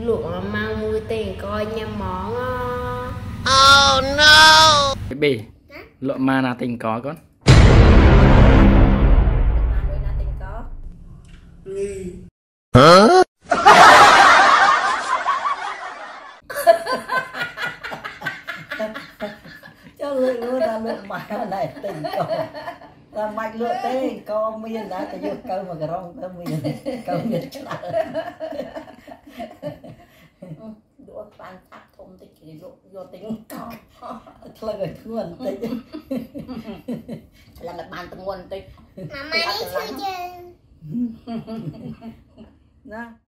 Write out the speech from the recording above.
Luộc mà mang mua tiền coi nha món. Oh no. Baby, luộc mà là tình có con. Hả? Cho lượn luôn là lượn mà này tình có. Là mạch lượn tên có miên đã cho câu mà cái rong tới miên. Câu miên chắc. Đũa tan tắt thông tích thì vô tính có. Thôi rồi thua một tí. Là mặt bàn tầm nguồn tí. Mà đi chơi chơi. Nè.